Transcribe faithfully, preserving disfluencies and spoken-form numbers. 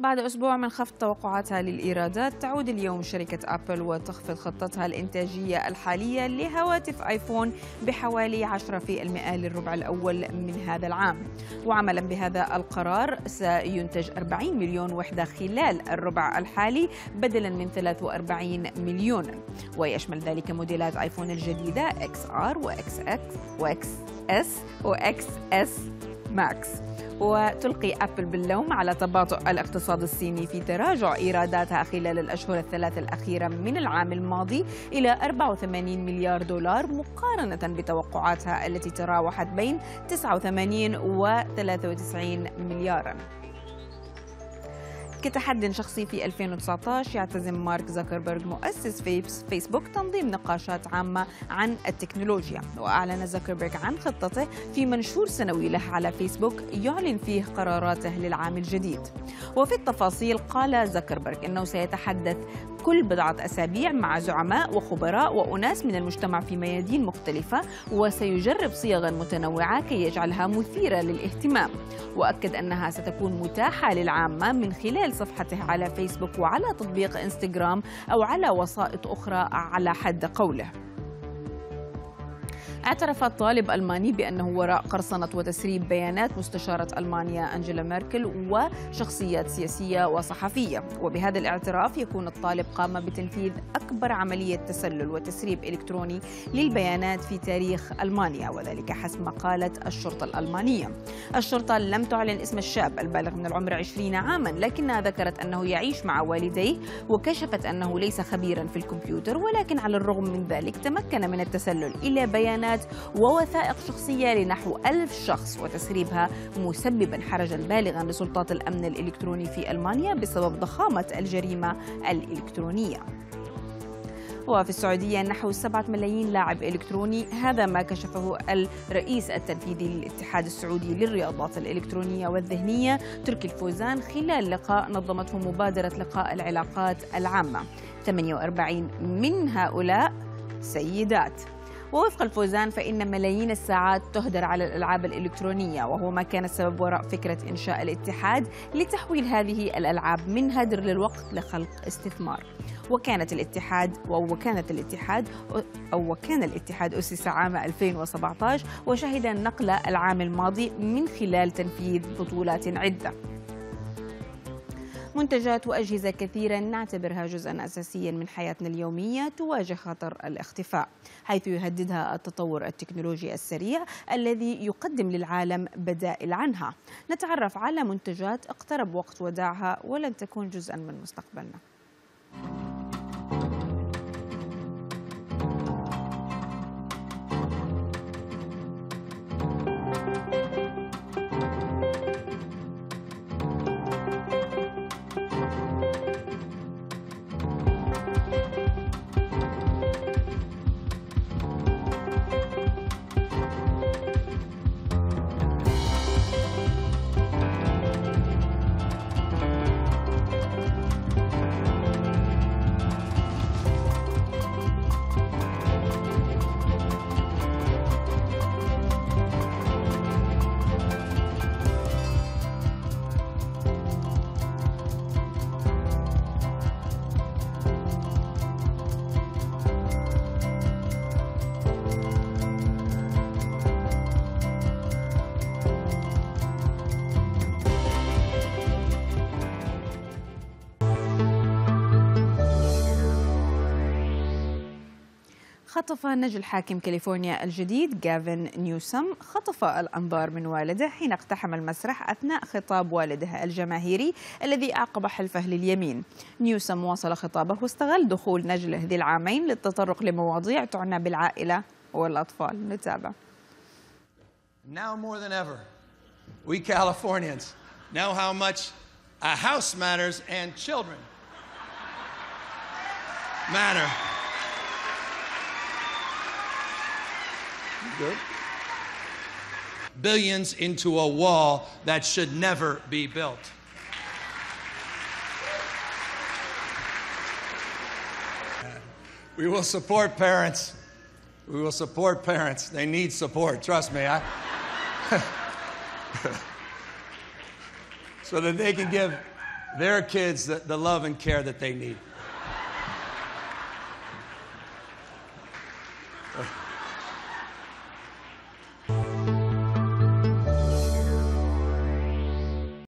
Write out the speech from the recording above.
بعد أسبوع من خفض توقعاتها للإيرادات. تعود اليوم شركة أبل وتخفض خطتها الإنتاجية الحالية لهواتف آيفون بحوالي عشرة بالمئة للربع الأول من هذا العام. وعملا بهذا القرار سينتج أربعين مليون وحدة خلال الربع الحالي بدلا من ثلاثة وأربعين مليون، ويشمل ذلك موديلات آيفون الجديدة إكس آر وإكس إكس وإكس إس وإكس إس ماكس. وتلقي أبل باللوم على تباطؤ الاقتصاد الصيني في تراجع إيراداتها خلال الأشهر الثلاثة الأخيرة من العام الماضي إلى أربعة وثمانين مليار دولار مقارنة بتوقعاتها التي تراوحت بين تسعة وثمانين و ثلاثة وتسعين مليارا. كتحد شخصي في ألفين وتسعة عشر يعتزم مارك زوكربيرغ مؤسس فيسبوك تنظيم نقاشات عامة عن التكنولوجيا. وأعلن زوكربيرغ عن خطته في منشور سنوي له على فيسبوك يعلن فيه قراراته للعام الجديد. وفي التفاصيل قال زوكربيرغ أنه سيتحدث كل بضعة أسابيع مع زعماء وخبراء وأناس من المجتمع في ميادين مختلفة، وسيجرب صيغا متنوعة كي يجعلها مثيرة للاهتمام. وأكد أنها ستكون متاحة للعامة من خلال صفحته على فيسبوك وعلى تطبيق إنستغرام أو على وسائط أخرى على حد قوله. اعترف طالب ألماني بأنه وراء قرصنة وتسريب بيانات مستشارة ألمانيا أنجلا ميركل وشخصيات سياسية وصحفية. وبهذا الاعتراف يكون الطالب قام بتنفيذ أكبر عملية تسلل وتسريب إلكتروني للبيانات في تاريخ ألمانيا، وذلك حسب ما قالت الشرطة الألمانية. الشرطة لم تعلن اسم الشاب البالغ من العمر عشرين عاما، لكنها ذكرت أنه يعيش مع والديه، وكشفت أنه ليس خبيرا في الكمبيوتر، ولكن على الرغم من ذلك تمكن من التسلل إلى بيانات ووثائق شخصية لنحو ألف شخص وتسريبها، مسببا حرجا بالغا لسلطات الأمن الإلكتروني في ألمانيا بسبب ضخامة الجريمة الإلكترونية. وفي السعودية نحو سبعة ملايين لاعب إلكتروني، هذا ما كشفه الرئيس التنفيذي للاتحاد السعودي للرياضات الإلكترونية والذهنية تركي الفوزان خلال لقاء نظمته مبادرة لقاء العلاقات العامة. ثمانية وأربعين من هؤلاء سيدات. ووفق الفوزان فإن ملايين الساعات تهدر على الألعاب الإلكترونية، وهو ما كان السبب وراء فكرة إنشاء الاتحاد لتحويل هذه الألعاب من هدر للوقت لخلق استثمار. وكانت الاتحاد وكانت الاتحاد أو وكان الاتحاد أسس عام ألفين وسبعة عشر وشهد النقلة العام الماضي من خلال تنفيذ بطولات عدة. منتجات وأجهزة كثيرة نعتبرها جزءاً أساسياً من حياتنا اليومية تواجه خطر الاختفاء، حيث يهددها التطور التكنولوجي السريع الذي يقدم للعالم بدائل عنها. نتعرف على منتجات اقترب وقت وداعها ولن تكون جزءاً من مستقبلنا. خطف نجل حاكم كاليفورنيا الجديد جافن نيوسم خطف الأنظار من والده حين اقتحم المسرح أثناء خطاب والده الجماهيري الذي أعقب حلفه لليمين. نيوسم واصل خطابه واستغل دخول نجله ذي العامين للتطرق لمواضيع تعنى بالعائلة والأطفال. نتابع. Now more than ever, we Californians know how much a house matters and children matter. Good. Billions into a wall that should never be built. We will support parents. We will support parents. They need support. Trust me. I... so that they can give their kids the, the love and care that they need.